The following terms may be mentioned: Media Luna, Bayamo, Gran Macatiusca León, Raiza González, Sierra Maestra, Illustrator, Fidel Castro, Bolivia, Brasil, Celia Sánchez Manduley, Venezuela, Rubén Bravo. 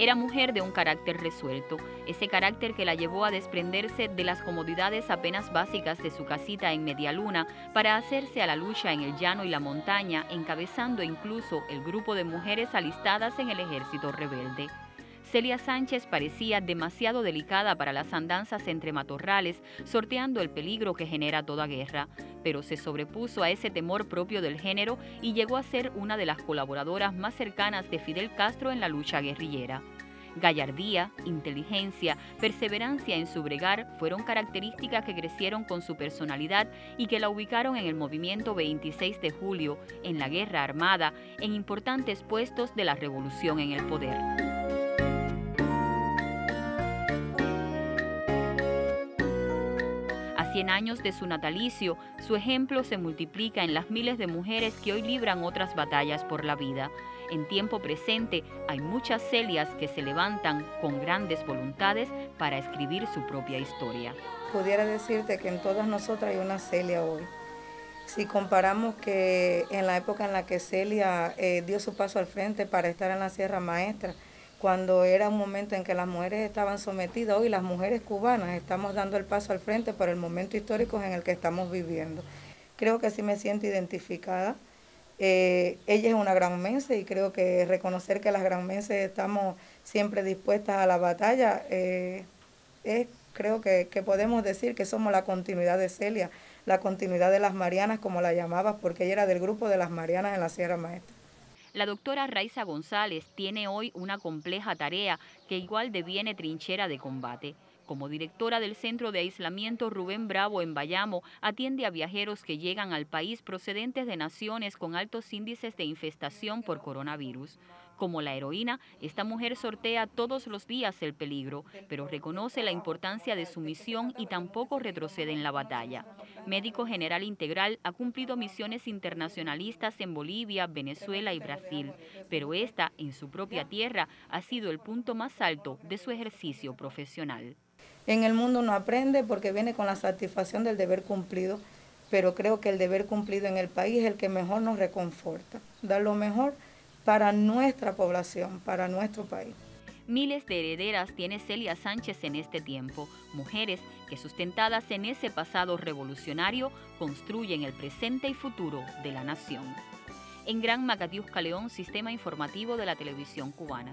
Era mujer de un carácter resuelto, ese carácter que la llevó a desprenderse de las comodidades apenas básicas de su casita en Media Luna para hacerse a la lucha en el llano y la montaña, encabezando incluso el grupo de mujeres alistadas en el ejército rebelde. Celia Sánchez parecía demasiado delicada para las andanzas entre matorrales, sorteando el peligro que genera toda guerra, pero se sobrepuso a ese temor propio del género y llegó a ser una de las colaboradoras más cercanas de Fidel Castro en la lucha guerrillera. Gallardía, inteligencia, perseverancia en su bregar fueron características que crecieron con su personalidad y que la ubicaron en el movimiento 26 de julio, en la guerra armada, en importantes puestos de la revolución en el poder. A 100 años de su natalicio, su ejemplo se multiplica en las miles de mujeres que hoy libran otras batallas por la vida. En tiempo presente hay muchas Celias que se levantan con grandes voluntades para escribir su propia historia. Pudiera decirte que en todas nosotras hay una Celia hoy. Si comparamos que en la época en la que Celia dio su paso al frente para estar en la Sierra Maestra, cuando era un momento en que las mujeres estaban sometidas, hoy las mujeres cubanas estamos dando el paso al frente por el momento histórico en el que estamos viviendo. Creo que sí me siento identificada. Ella es una granmense y creo que reconocer que las granmenses estamos siempre dispuestas a la batalla, creo que podemos decir que somos la continuidad de Celia, la continuidad de las Marianas, como la llamabas, porque ella era del grupo de las Marianas en la Sierra Maestra. La doctora Raiza González tiene hoy una compleja tarea que igual deviene trinchera de combate. Como directora del Centro de Aislamiento Rubén Bravo en Bayamo, atiende a viajeros que llegan al país procedentes de naciones con altos índices de infestación por coronavirus. Como la heroína, esta mujer sortea todos los días el peligro, pero reconoce la importancia de su misión y tampoco retrocede en la batalla. Médico general integral, ha cumplido misiones internacionalistas en Bolivia, Venezuela y Brasil, pero esta, en su propia tierra, ha sido el punto más alto de su ejercicio profesional. En el mundo uno aprende porque viene con la satisfacción del deber cumplido, pero creo que el deber cumplido en el país es el que mejor nos reconforta. Dar lo mejor para nuestra población, para nuestro país. Miles de herederas tiene Celia Sánchez en este tiempo, mujeres que sustentadas en ese pasado revolucionario construyen el presente y futuro de la nación. En Gran Macatiusca León, Sistema Informativo de la Televisión Cubana.